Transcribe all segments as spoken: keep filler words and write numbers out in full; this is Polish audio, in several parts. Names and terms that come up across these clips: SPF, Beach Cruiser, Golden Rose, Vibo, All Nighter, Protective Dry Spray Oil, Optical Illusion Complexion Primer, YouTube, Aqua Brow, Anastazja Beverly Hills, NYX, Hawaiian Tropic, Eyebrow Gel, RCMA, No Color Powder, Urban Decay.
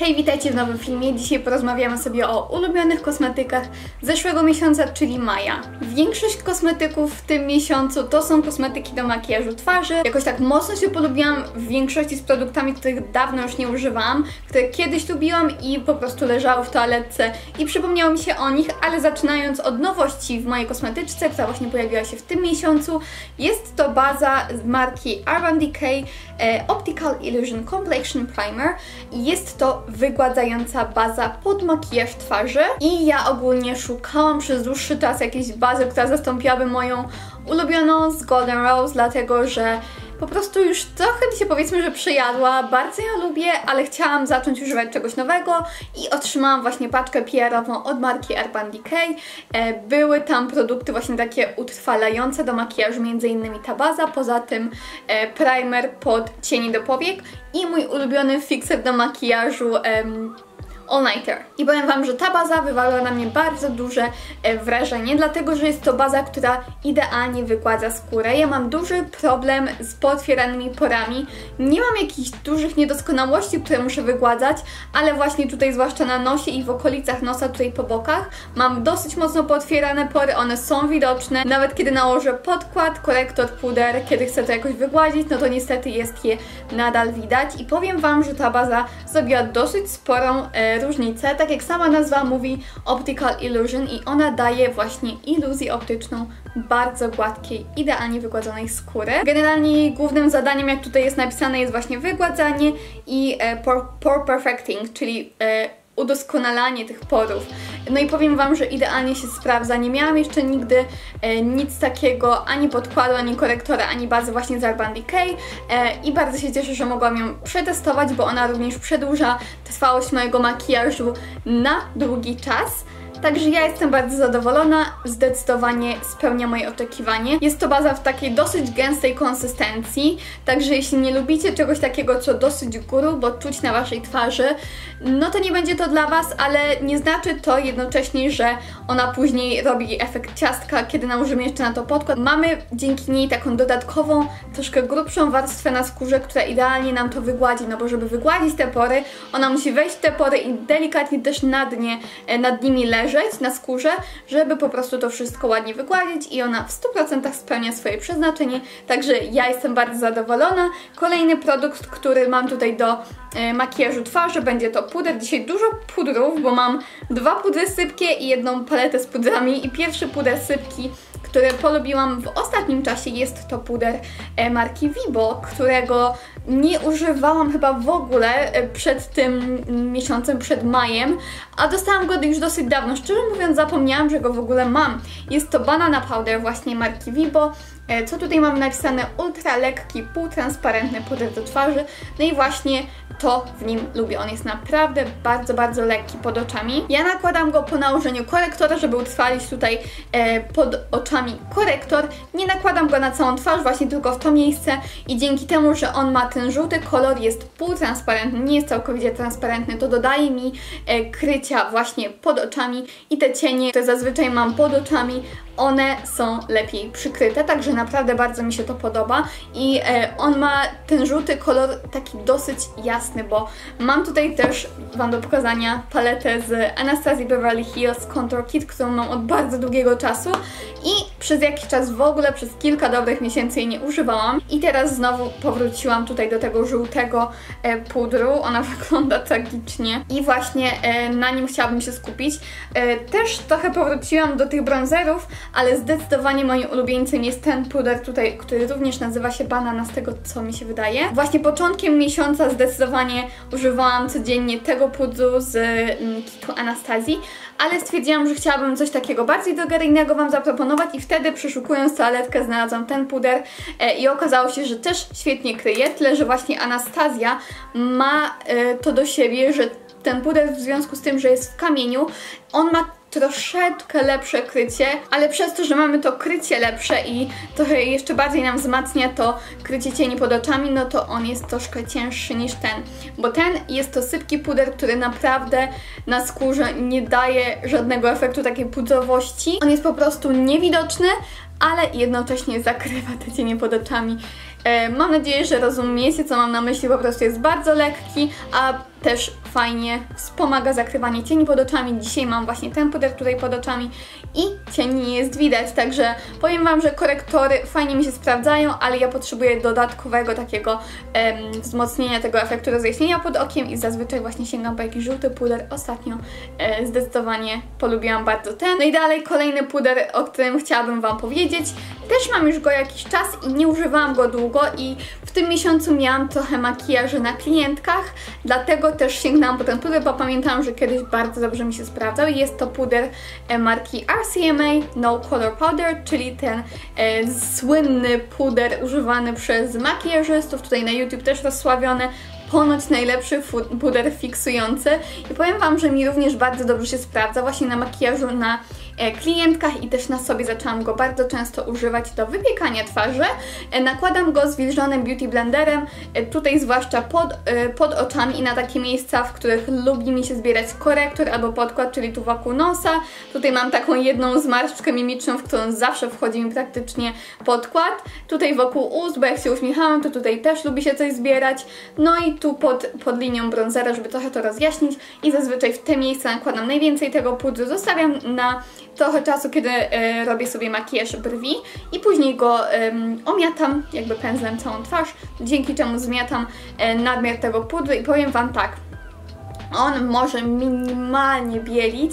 Hej, witajcie w nowym filmie. Dzisiaj porozmawiamy sobie o ulubionych kosmetykach zeszłego miesiąca, czyli maja. Większość kosmetyków w tym miesiącu to są kosmetyki do makijażu twarzy. Jakoś tak mocno się polubiłam w większości z produktami, których dawno już nie używałam, które kiedyś lubiłam i po prostu leżały w toaletce i przypomniało mi się o nich, ale zaczynając od nowości w mojej kosmetyczce, która właśnie pojawiła się w tym miesiącu, jest to baza z marki Urban Decay e, Optical Illusion Complexion Primer. Jest to wygładzająca baza pod makijaż twarzy i ja ogólnie szukałam przez dłuższy czas jakiejś bazy, która zastąpiłaby moją ulubioną z Golden Rose, dlatego że po prostu już trochę mi się, powiedzmy, że przejadła. Bardzo ją lubię, ale chciałam zacząć używać czegoś nowego i otrzymałam właśnie paczkę P R-ową od marki Urban Decay. Były tam produkty właśnie takie utrwalające do makijażu, między innymi ta baza, poza tym primer pod cienie do powiek i mój ulubiony fixer do makijażu em, All Nighter. I powiem wam, że ta baza wywarła na mnie bardzo duże wrażenie, dlatego że jest to baza, która idealnie wygładza skórę. Ja mam duży problem z potwieranymi porami. Nie mam jakichś dużych niedoskonałości, które muszę wygładzać, ale właśnie tutaj, zwłaszcza na nosie i w okolicach nosa, tutaj po bokach, mam dosyć mocno potwierane pory, one są widoczne. Nawet kiedy nałożę podkład, korektor, puder, kiedy chcę to jakoś wygładzić, no to niestety jest je nadal widać. I powiem wam, że ta baza zrobiła dosyć sporą e, różnicę, tak jak sama nazwa mówi, Optical Illusion, i ona daje właśnie iluzję optyczną bardzo gładkiej, idealnie wygładzonej skóry. Generalnie głównym zadaniem, jak tutaj jest napisane, jest właśnie wygładzanie i e, pore, pore perfecting, czyli e, udoskonalanie tych porów. No i powiem wam, że idealnie się sprawdza. Nie miałam jeszcze nigdy e, nic takiego, ani podkładu, ani korektora, ani bazy właśnie z Urban Decay, e, i bardzo się cieszę, że mogłam ją przetestować, bo ona również przedłuża trwałość mojego makijażu na długi czas. Także ja jestem bardzo zadowolona, zdecydowanie spełnia moje oczekiwanie. Jest to baza w takiej dosyć gęstej konsystencji, także jeśli nie lubicie czegoś takiego, co dosyć grubo czuć na waszej twarzy, no to nie będzie to dla was, ale nie znaczy to jednocześnie, że ona później robi efekt ciastka, kiedy nałożymy jeszcze na to podkład. Mamy dzięki niej taką dodatkową, troszkę grubszą warstwę na skórze, która idealnie nam to wygładzi, no bo żeby wygładzić te pory, ona musi wejść w te pory i delikatnie też na dnie, nad nimi leżeć na skórze, żeby po prostu to wszystko ładnie wygładzić, i ona w stu procentach spełnia swoje przeznaczenie, także ja jestem bardzo zadowolona. Kolejny produkt, który mam tutaj do e, makijażu twarzy, będzie to puder. Dzisiaj dużo pudrów, bo mam dwa pudry sypkie i jedną paletę z pudrami, i pierwszy puder sypki, który polubiłam w ostatnim czasie, jest to puder e, marki Vibo, którego nie używałam chyba w ogóle e, przed tym miesiącem, przed majem, a dostałam go już dosyć dawno. Szczerze mówiąc, zapomniałam, że go w ogóle mam. Jest to Banana Powder właśnie marki Vibo. E, co tutaj mam napisane? Ultra lekki, półtransparentny puder do twarzy. No i właśnie to w nim lubię. On jest naprawdę bardzo, bardzo lekki pod oczami. Ja nakładam go po nałożeniu korektora, żeby utrwalić tutaj e, pod oczami korektor. Nie nakładam go na całą twarz, właśnie tylko w to miejsce, i dzięki temu, że on ma ten żółty kolor, jest półtransparentny, nie jest całkowicie transparentny, to dodaje mi e, krycia właśnie pod oczami, i te cienie, które zazwyczaj mam pod oczami, one są lepiej przykryte, także naprawdę bardzo mi się to podoba. I e, on ma ten żółty kolor taki dosyć jasny, bo mam tutaj też wam do pokazania paletę z Anastazji Beverly Hills Contour Kit, którą mam od bardzo długiego czasu i przez jakiś czas, w ogóle przez kilka dobrych miesięcy jej nie używałam, i teraz znowu powróciłam tutaj do tego żółtego e, pudru. Ona wygląda tragicznie i właśnie e, na nim chciałabym się skupić. E, też trochę powróciłam do tych bronzerów, ale zdecydowanie moim ulubieńcem jest ten puder tutaj, który również nazywa się Banana, z tego co mi się wydaje. Właśnie początkiem miesiąca zdecydowanie używałam codziennie tego pudru z mm, kitu Anastazji, ale stwierdziłam, że chciałabym coś takiego bardziej drogeryjnego wam zaproponować, i wtedy, przeszukując toaletkę, znalazłam ten puder e, i okazało się, że też świetnie kryje, tyle że właśnie Anastazja ma e, to do siebie, że ten puder, w związku z tym, że jest w kamieniu, on ma troszeczkę lepsze krycie, ale przez to, że mamy to krycie lepsze i trochę jeszcze bardziej nam wzmacnia to krycie cieni pod oczami, no to on jest troszkę cięższy niż ten, bo ten jest to sypki puder, który naprawdę na skórze nie daje żadnego efektu takiej pudrowości. On jest po prostu niewidoczny, ale jednocześnie zakrywa te cienie pod oczami. E, mam nadzieję, że rozumiecie, co mam na myśli, po prostu jest bardzo lekki, a też fajnie wspomaga zakrywanie cieni pod oczami. Dzisiaj mam właśnie ten puder tutaj pod oczami i cieni nie jest widać, także powiem Wam, że korektory fajnie mi się sprawdzają, ale ja potrzebuję dodatkowego takiego em, wzmocnienia tego efektu rozjaśnienia pod okiem i zazwyczaj właśnie sięgam po jakiś żółty puder. Ostatnio e, zdecydowanie polubiłam bardzo ten. No i dalej kolejny puder, o którym chciałabym Wam powiedzieć. Też mam już go jakiś czas i nie używałam go długo i w tym miesiącu miałam trochę makijaży na klientkach, dlatego też sięgnęłam po ten puder, bo pamiętam, że kiedyś bardzo dobrze mi się sprawdzał. Jest to puder marki R C M A No Color Powder, czyli ten e, słynny puder używany przez makijażystów, tutaj na YouTube też rozsławiony. Ponoć najlepszy puder fiksujący i powiem Wam, że mi również bardzo dobrze się sprawdza właśnie na makijażu na e, klientkach i też na sobie zaczęłam go bardzo często używać do wypiekania twarzy. E, nakładam go zwilżonym beauty blenderem, e, tutaj zwłaszcza pod, e, pod oczami i na takie miejsca, w których lubi mi się zbierać korektor albo podkład, czyli tu wokół nosa. Tutaj mam taką jedną zmarszczkę mimiczną, w którą zawsze wchodzi mi praktycznie podkład. Tutaj wokół ust, bo jak się uśmiechałam, to tutaj też lubi się coś zbierać. No i tu pod, pod linią bronzera, żeby trochę to rozjaśnić i zazwyczaj w te miejsca nakładam najwięcej tego pudru, zostawiam na trochę czasu, kiedy e, robię sobie makijaż brwi i później go e, omiatam jakby pędzlem całą twarz, dzięki czemu zmiatam e, nadmiar tego pudru i powiem Wam tak, on może minimalnie bielić,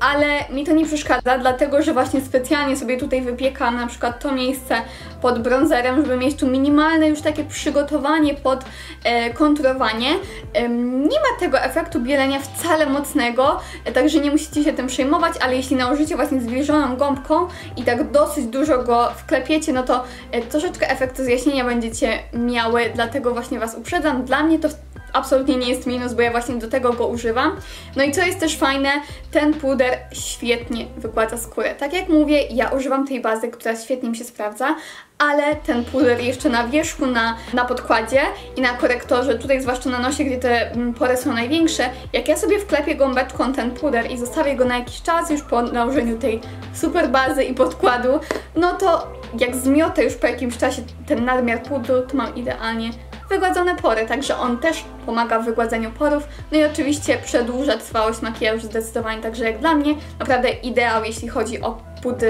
ale mi to nie przeszkadza, dlatego że właśnie specjalnie sobie tutaj wypiekam na przykład to miejsce pod bronzerem, żeby mieć tu minimalne już takie przygotowanie pod e, konturowanie. E, nie ma tego efektu bielenia wcale mocnego, e, także nie musicie się tym przejmować, ale jeśli nałożycie właśnie zwilżoną gąbką i tak dosyć dużo go wklepiecie, no to e, troszeczkę efekt rozjaśnienia będziecie miały, dlatego właśnie Was uprzedzam. Dla mnie to absolutnie nie jest minus, bo ja właśnie do tego go używam. No i co jest też fajne, ten puder świetnie wygładza skórę. Tak jak mówię, ja używam tej bazy, która świetnie mi się sprawdza, ale ten puder jeszcze na wierzchu, na, na podkładzie i na korektorze, tutaj zwłaszcza na nosie, gdzie te pory są największe, jak ja sobie wklepię gąbeczką ten puder i zostawię go na jakiś czas już po nałożeniu tej super bazy i podkładu, no to jak zmiotę już po jakimś czasie ten nadmiar pudru, to mam idealnie wygładzone pory, także on też pomaga w wygładzeniu porów, no i oczywiście przedłuża trwałość makijażu zdecydowanie, także jak dla mnie naprawdę ideał, jeśli chodzi o pudry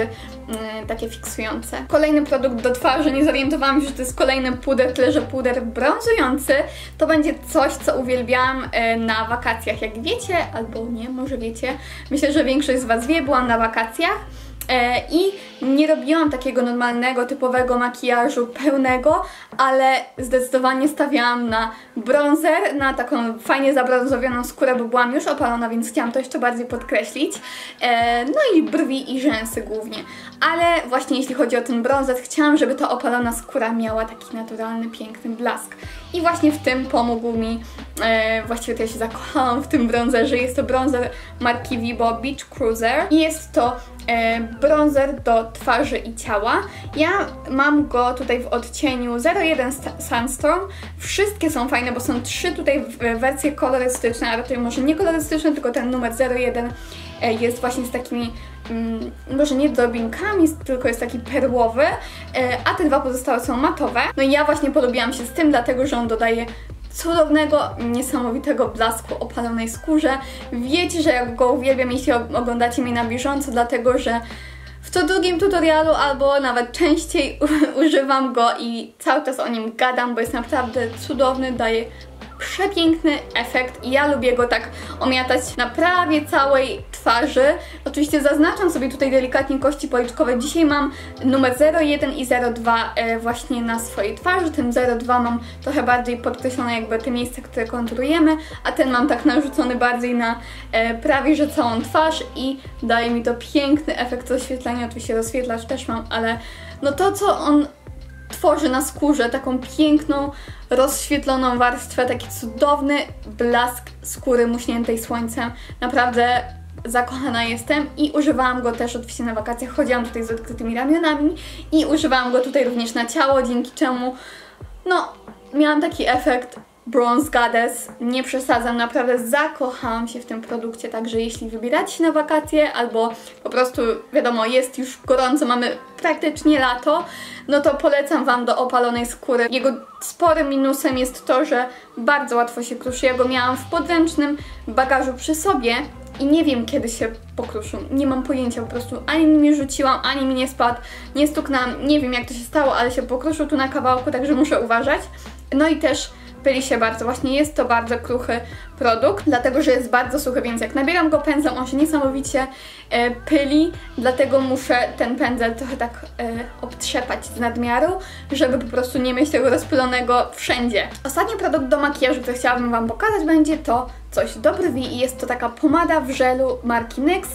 yy, takie fiksujące. Kolejny produkt do twarzy, nie zorientowałam się, że to jest kolejny puder, tyle że puder brązujący. To będzie coś, co uwielbiałam yy, na wakacjach, jak wiecie, albo nie, może wiecie, myślę, że większość z Was wie, byłam na wakacjach i nie robiłam takiego normalnego, typowego makijażu pełnego, ale zdecydowanie stawiałam na bronzer, na taką fajnie zabrązowioną skórę, bo byłam już opalona, więc chciałam to jeszcze bardziej podkreślić. No i brwi i rzęsy głównie. Ale właśnie jeśli chodzi o ten bronzer, chciałam, żeby ta opalona skóra miała taki naturalny, piękny blask. I właśnie w tym pomógł mi, właściwie to ja się zakochałam w tym bronzerze. Jest to bronzer marki Vibo Beach Cruiser i jest to bronzer do twarzy i ciała. Ja mam go tutaj w odcieniu zero jeden Sandstorm. Wszystkie są fajne, bo są trzy tutaj wersje kolorystyczne, a raczej może nie kolorystyczne, tylko ten numer zero jeden jest właśnie z takimi Mm, może nie drobinkami, tylko jest taki perłowy, e, a te dwa pozostałe są matowe. No i ja właśnie polubiłam się z tym, dlatego że on dodaje cudownego, niesamowitego blasku opalonej skórze. Wiecie, że ja go uwielbiam, jeśli oglądacie mnie na bieżąco, dlatego że w co drugim tutorialu albo nawet częściej używam go i cały czas o nim gadam, bo jest naprawdę cudowny, daje przepiękny efekt i ja lubię go tak omiatać na prawie całej twarzy. Oczywiście zaznaczam sobie tutaj delikatnie kości policzkowe. Dzisiaj mam numer zero jeden i zero dwa właśnie na swojej twarzy. Tym zero dwa mam trochę bardziej podkreślone jakby te miejsca, które konturujemy, a ten mam tak narzucony bardziej na prawie że całą twarz i daje mi to piękny efekt oświetlenia. Oczywiście rozświetlacz też mam, ale no to co on tworzy na skórze, taką piękną, rozświetloną warstwę, taki cudowny blask skóry muśniętej słońcem. Naprawdę zakochana jestem i używałam go też oczywiście na wakacjach. Chodziłam tutaj z odkrytymi ramionami i używałam go tutaj również na ciało, dzięki czemu no, miałam taki efekt Bronze Goddess. Nie przesadzam, naprawdę zakochałam się w tym produkcie, także jeśli wybieracie się na wakacje albo po prostu, wiadomo, jest już gorąco, mamy praktycznie lato, no to polecam Wam do opalonej skóry. Jego sporym minusem jest to, że bardzo łatwo się kruszy. Ja go miałam w podręcznym bagażu przy sobie i nie wiem, kiedy się pokruszył. Nie mam pojęcia, po prostu ani mi rzuciłam, ani mi nie spadł, nie stuknęłam, nie wiem jak to się stało, ale się pokruszył tu na kawałku, także muszę uważać. No i też pyli się bardzo. Właśnie jest to bardzo kruchy produkt, dlatego że jest bardzo suchy, więc jak nabieram go pędzlem, on się niesamowicie e, pyli, dlatego muszę ten pędzel trochę tak e, obtrzepać z nadmiaru, żeby po prostu nie mieć tego rozpylonego wszędzie. Ostatni produkt do makijażu, który chciałabym Wam pokazać, będzie to coś do brwi i jest to taka pomada w żelu marki N Y X,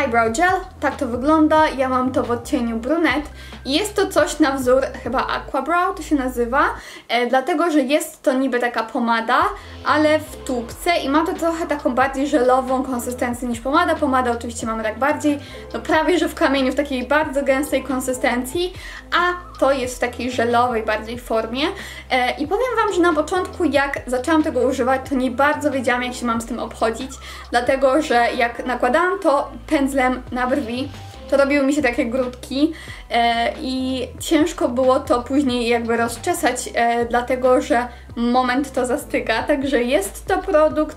Eyebrow Gel. Tak to wygląda, ja mam to w odcieniu brunet i jest to coś na wzór chyba Aqua Brow to się nazywa, e, dlatego że jest to niby taka pomada, ale w tubce i ma to trochę taką bardziej żelową konsystencję niż pomada. Pomada oczywiście mamy tak bardziej, no prawie że w kamieniu, w takiej bardzo gęstej konsystencji, a to jest w takiej żelowej bardziej formie. E, I powiem Wam, że na początku jak zaczęłam tego używać, to nie bardzo wiedziałam jak się mam z tym obchodzić, dlatego że jak nakładałam to pędzlem na brwi, to robiły mi się takie grudki e, i ciężko było to później jakby rozczesać, e, dlatego że moment to zastyga. Także jest to produkt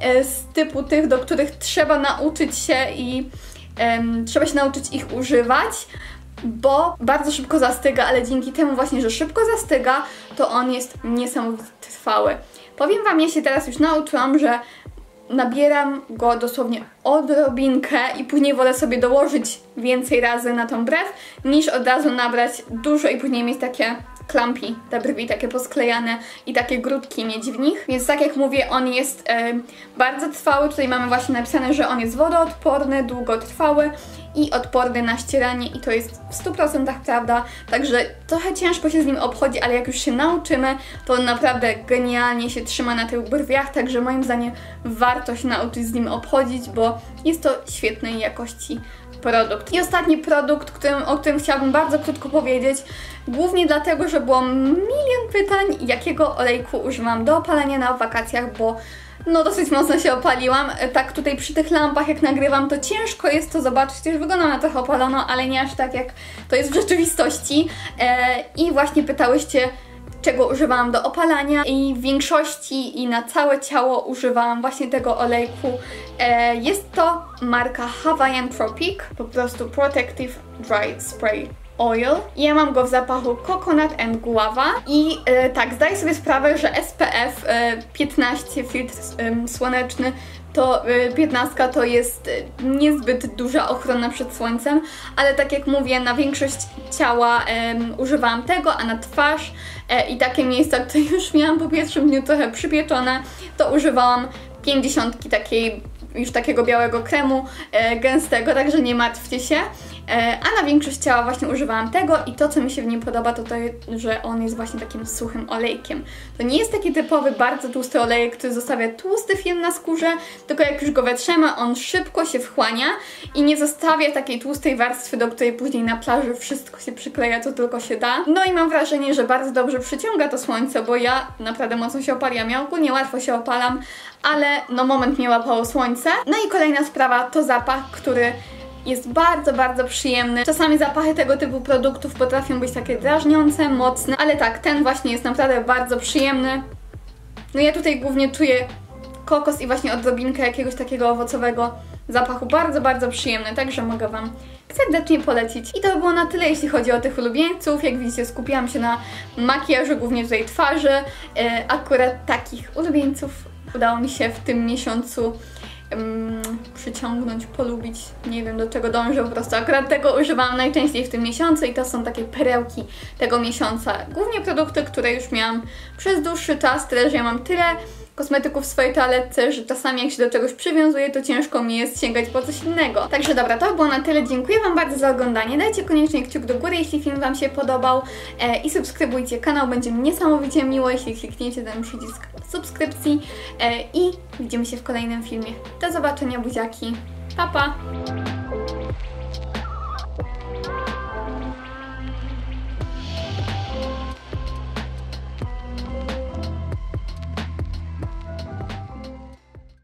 e, z typu tych, do których trzeba nauczyć się i e, trzeba się nauczyć ich używać, bo bardzo szybko zastyga, ale dzięki temu właśnie, że szybko zastyga, to on jest niesamowicie trwały. Powiem Wam, ja się teraz już nauczyłam, że nabieram go dosłownie odrobinkę i później wolę sobie dołożyć więcej razy na tą brew, niż od razu nabrać dużo i później mieć takie klampi, te brwi takie posklejane i takie grudki mieć w nich. Więc tak jak mówię, on jest e, bardzo trwały. Tutaj mamy właśnie napisane, że on jest wodoodporny, długotrwały i odporny na ścieranie i to jest w stu procentach prawda. Także trochę ciężko się z nim obchodzi, ale jak już się nauczymy, to on naprawdę genialnie się trzyma na tych brwiach, także moim zdaniem warto się nauczyć z nim obchodzić, bo jest to świetnej jakości produkt. I ostatni produkt, którym, o którym chciałabym bardzo krótko powiedzieć, głównie dlatego, że było milion pytań, jakiego olejku używam do opalenia na wakacjach, bo no dosyć mocno się opaliłam. Tak tutaj przy tych lampach jak nagrywam, to ciężko jest to zobaczyć, też wygląda na trochę opalono, ale nie aż tak jak to jest w rzeczywistości. Eee, I właśnie pytałyście, czego używałam do opalania i w większości i na całe ciało używałam właśnie tego olejku. E, jest to marka Hawaiian Tropic, po prostu Protective Dry Spray Oil. Ja mam go w zapachu Coconut and Guava i e, tak, zdaję sobie sprawę, że S P F e, piętnaście, filtr e, słoneczny, to piętnastka to jest niezbyt duża ochrona przed słońcem, ale tak jak mówię, na większość ciała um, używałam tego, a na twarz e, i takie miejsca, które już miałam po pierwszym dniu trochę przypieczone, to używałam pięćdziesiątki takiej, już takiego białego kremu e, gęstego, także nie martwcie się. E, a na większość ciała właśnie używałam tego i to, co mi się w nim podoba, to to, że on jest właśnie takim suchym olejkiem. To nie jest taki typowy, bardzo tłusty olejek, który zostawia tłusty film na skórze, tylko jak już go wetrzemy, on szybko się wchłania i nie zostawia takiej tłustej warstwy, do której później na plaży wszystko się przykleja, co tylko się da. No i mam wrażenie, że bardzo dobrze przyciąga to słońce, bo ja naprawdę mocno się opaliłam. Ja ogólnie łatwo się opalam, ale no moment mnie łapało słońce. No i kolejna sprawa to zapach, który jest bardzo, bardzo przyjemny. Czasami zapachy tego typu produktów potrafią być takie drażniące, mocne, ale tak, ten właśnie jest naprawdę bardzo przyjemny. No ja tutaj głównie czuję kokos i właśnie odrobinkę jakiegoś takiego owocowego zapachu. Bardzo, bardzo przyjemny, także mogę Wam serdecznie polecić. I to było na tyle, jeśli chodzi o tych ulubieńców. Jak widzicie, skupiłam się na makijażu, głównie tutaj twarzy. Akurat takich ulubieńców udało mi się w tym miesiącu przyciągnąć, polubić, nie wiem do czego dążę, po prostu akurat tego używałam najczęściej w tym miesiącu i to są takie perełki tego miesiąca, głównie produkty, które już miałam przez dłuższy czas, tyle, że ja mam tyle kosmetyków w swojej toaletce, że czasami jak się do czegoś przywiązuję, to ciężko mi jest sięgać po coś innego. Także dobra, to było na tyle, dziękuję Wam bardzo za oglądanie, dajcie koniecznie kciuk do góry, jeśli film Wam się podobał e, i subskrybujcie kanał, będzie mi niesamowicie miło, jeśli klikniecie ten przycisk subskrypcji e, i widzimy się w kolejnym filmie. Do zobaczenia buziaki, pa pa!